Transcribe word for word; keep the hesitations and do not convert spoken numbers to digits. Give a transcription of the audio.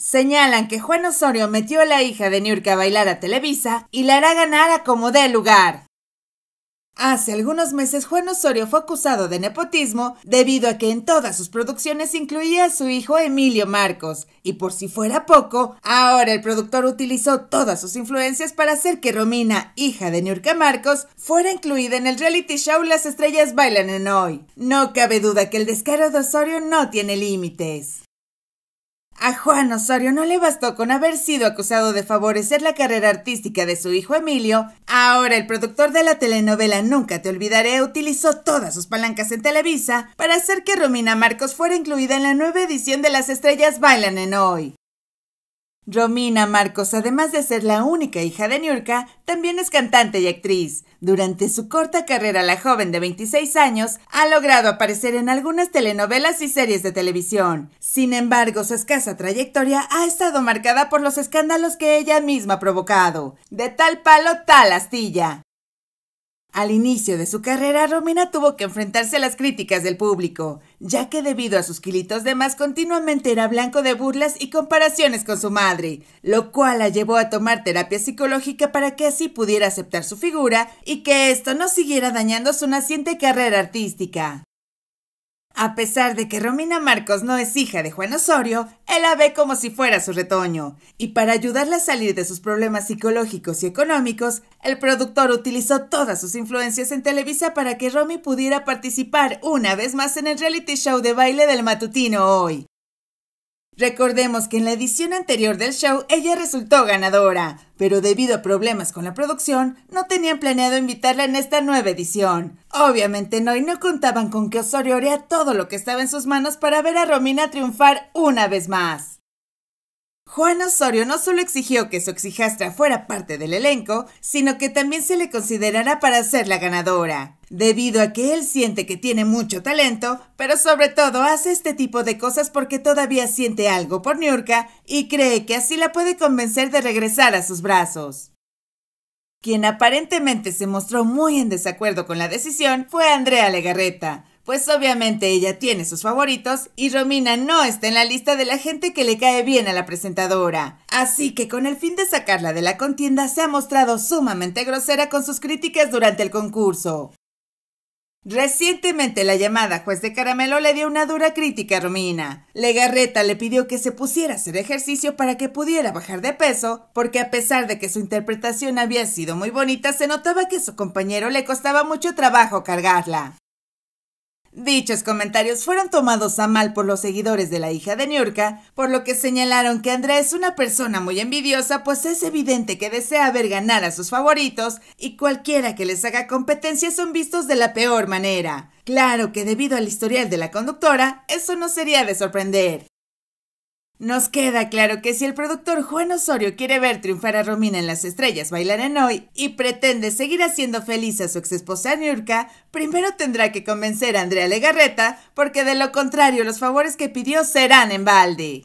Señalan que Juan Osorio metió a la hija de Niurka a bailar a Televisa y la hará ganar a como dé lugar. Hace algunos meses Juan Osorio fue acusado de nepotismo debido a que en todas sus producciones incluía a su hijo Emilio Marcos, y por si fuera poco, ahora el productor utilizó todas sus influencias para hacer que Romina, hija de Niurka Marcos, fuera incluida en el reality show Las Estrellas Bailan en Hoy. No cabe duda que el descaro de Osorio no tiene límites. A Juan Osorio no le bastó con haber sido acusado de favorecer la carrera artística de su hijo Emilio. Ahora el productor de la telenovela Nunca te olvidaré utilizó todas sus palancas en Televisa para hacer que Romina Marcos fuera incluida en la nueva edición de Las Estrellas Bailan en Hoy. Romina Marcos, además de ser la única hija de Niurka, también es cantante y actriz. Durante su corta carrera, la joven de veintiséis años ha logrado aparecer en algunas telenovelas y series de televisión. Sin embargo, su escasa trayectoria ha estado marcada por los escándalos que ella misma ha provocado. De tal palo, tal astilla. Al inicio de su carrera, Romina tuvo que enfrentarse a las críticas del público, ya que debido a sus kilitos de más continuamente era blanco de burlas y comparaciones con su madre, lo cual la llevó a tomar terapia psicológica para que así pudiera aceptar su figura y que esto no siguiera dañando su naciente carrera artística. A pesar de que Romina Marcos no es hija de Juan Osorio, él la ve como si fuera su retoño, y para ayudarla a salir de sus problemas psicológicos y económicos, el productor utilizó todas sus influencias en Televisa para que Romy pudiera participar una vez más en el reality show de baile del matutino Hoy. Recordemos que en la edición anterior del show ella resultó ganadora, pero debido a problemas con la producción, no tenían planeado invitarla en esta nueva edición. Obviamente no, y no contaban con que Osorio haría todo lo que estaba en sus manos para ver a Romina triunfar una vez más. Juan Osorio no solo exigió que su exhijastra fuera parte del elenco, sino que también se le considerara para ser la ganadora, debido a que él siente que tiene mucho talento, pero sobre todo hace este tipo de cosas porque todavía siente algo por Niurka y cree que así la puede convencer de regresar a sus brazos. Quien aparentemente se mostró muy en desacuerdo con la decisión fue Andrea Legarreta, pues obviamente ella tiene sus favoritos y Romina no está en la lista de la gente que le cae bien a la presentadora. Así que con el fin de sacarla de la contienda se ha mostrado sumamente grosera con sus críticas durante el concurso. Recientemente la llamada juez de caramelo le dio una dura crítica a Romina. Legarreta le pidió que se pusiera a hacer ejercicio para que pudiera bajar de peso, porque a pesar de que su interpretación había sido muy bonita, se notaba que a su compañero le costaba mucho trabajo cargarla. Dichos comentarios fueron tomados a mal por los seguidores de la hija de Niurka, por lo que señalaron que Andrea es una persona muy envidiosa, pues es evidente que desea ver ganar a sus favoritos y cualquiera que les haga competencia son vistos de la peor manera. Claro que debido al historial de la conductora, eso no sería de sorprender. Nos queda claro que si el productor Juan Osorio quiere ver triunfar a Romina en Las Estrellas Bailan en Hoy y pretende seguir haciendo feliz a su exesposa Niurka, primero tendrá que convencer a Andrea Legarreta, porque de lo contrario los favores que pidió serán en balde.